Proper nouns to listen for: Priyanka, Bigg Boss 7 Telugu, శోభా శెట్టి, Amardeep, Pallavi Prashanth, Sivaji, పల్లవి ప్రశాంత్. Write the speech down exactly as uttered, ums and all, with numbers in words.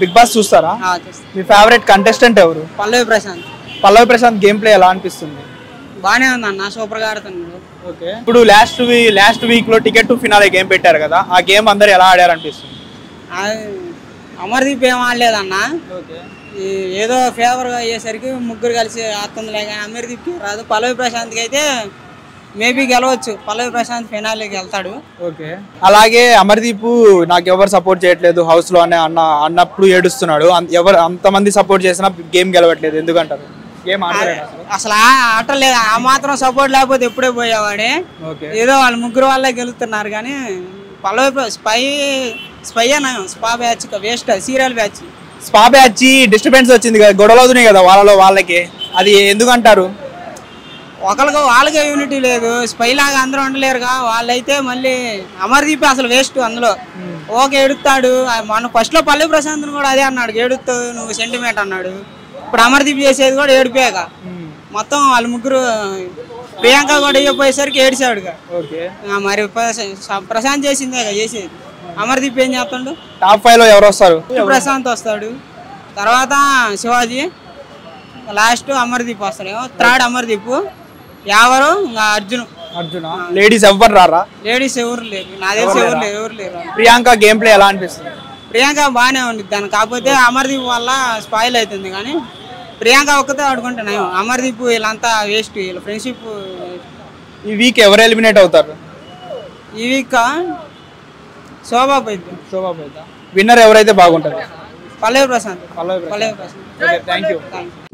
Big boss చూస్తారా? మీ favourite contestant ఎవరు? పల్లవి ప్రశాంత్. పల్లవి ప్రశాంత్ game play ఎలా అనిపిస్తుంది? బానే ఉంది అన్న, సూపర్ గా ఆడుతున్నాడు. ఓకే, ఇప్పుడు లాస్ట్ వీక్ లాస్ట్ వీక్ లో టికెట్ టు ఫినాలే గేమ్ పెట్టారు కదా, ఆ గేమ్ అందరూ ఎలా ఆడారు అనిపిస్తుంది? అమర్దీప్ ఏం ఆడలేదన్న, ఏదో ఫేవర్ గా అయ్యేసరికి ముగ్గురు కలిసి ఆడుతుందిలే, కానీ అమర్దీప్కి రాదు. పల్లవి ప్రశాంత్కి అయితే మేబీ గెలవచ్చు, పల్లవి ప్రశాంత్ ఫైనల్కి వెళ్తాడు. ఓకే, అలాగే అమర్దీప్ నాకు ఎవరు సపోర్ట్ చేయట్లేదు హౌస్ లో అనే అన్న అన్నప్పుడు ఏడుస్తున్నాడు, ఎవరు అంతమంది సపోర్ట్ చేసినా గేమ్ గెలవట్లేదు ఎందుకంటారు? గేమ్ అసలు ఆటలేదు, ఆ మాత్రం సపోర్ట్ లేకపోతే ఎప్పుడే పోయేవాడే. ఏదో వాళ్ళ ముగ్గురు వాళ్ళే గెలుతున్నారు, కానీ పల్లవి స్పై స్పై అనే spa batch waste, serial batch spa batch disturbance వచ్చింది కదా, గొడవలు అవుతున్నాయి కదా వాళ్ళలో వాళ్ళకి, అది ఎందుకంటారు? ఒకరికి వాళ్ళకే యూనిటీ లేదు, స్పైలాగా అందరూ ఉండలేరుగా. వాళ్ళైతే మళ్ళీ అమర్దీప్ అసలు వేస్ట్ అందులో, ఓకే ఏడుతాడు. మన ఫస్ట్ లో పల్లవి ప్రశాంత్ కూడా అదే అన్నాడు, ఏడుతావు నువ్వు సెంటిమెంట్ అన్నాడు. ఇప్పుడు అమర్దీప్ చేసేది కూడా ఏడిపోయాక మొత్తం వాళ్ళ ముగ్గురు, ప్రియాంక కూడా అయ్యపోయేసరికి ఏడిసాడుగా. మరి ప్రశాంత్ చేసిందే చేసేది, అమర్దీప్ ఏం చేస్తాడు? టాప్ ఫైవ్ లో ఎవరు వస్తారు? ప్రశాంత్ వస్తాడు, తర్వాత శివాజీ, లాస్ట్ అమర్దీప్ వస్తాడు, థర్డ్ అమర్దీప్, ఎవరు అర్జున్. అర్జున్ లేడీస్ ఎవరు రారా? లేడీస్ ఎవరు లేరు, నా తెలిసి ఎవరు లేరు ఎవరు లేరు ప్రియాంక గేమ్ ప్లే ఎలా అనిపిస్తుంది? ప్రియాంక బాగానే ఉండిద్ది దాని, కాకపోతే అమర్దీప్ వల్ల స్పాయిల్ అవుతుంది. కానీ ప్రియాంక ఒక్కతే ఆడుకుంటున్నా, అమర్దీప్ వీళ్ళంతా వేస్ట్, వీళ్ళ ఫ్రెండ్షిప్. ఈ వీక్ ఎవరు ఎలిమినేట్ అవుతారు? ఈ వీక్ శోభా పోయిద్ది. శోభా పోయిద్దా? విన్నర్ ఎవరైతే బాగుంటారు? పల్లవి ప్రశాంత్. పల్లవి ప్రశాంత్. Thank you.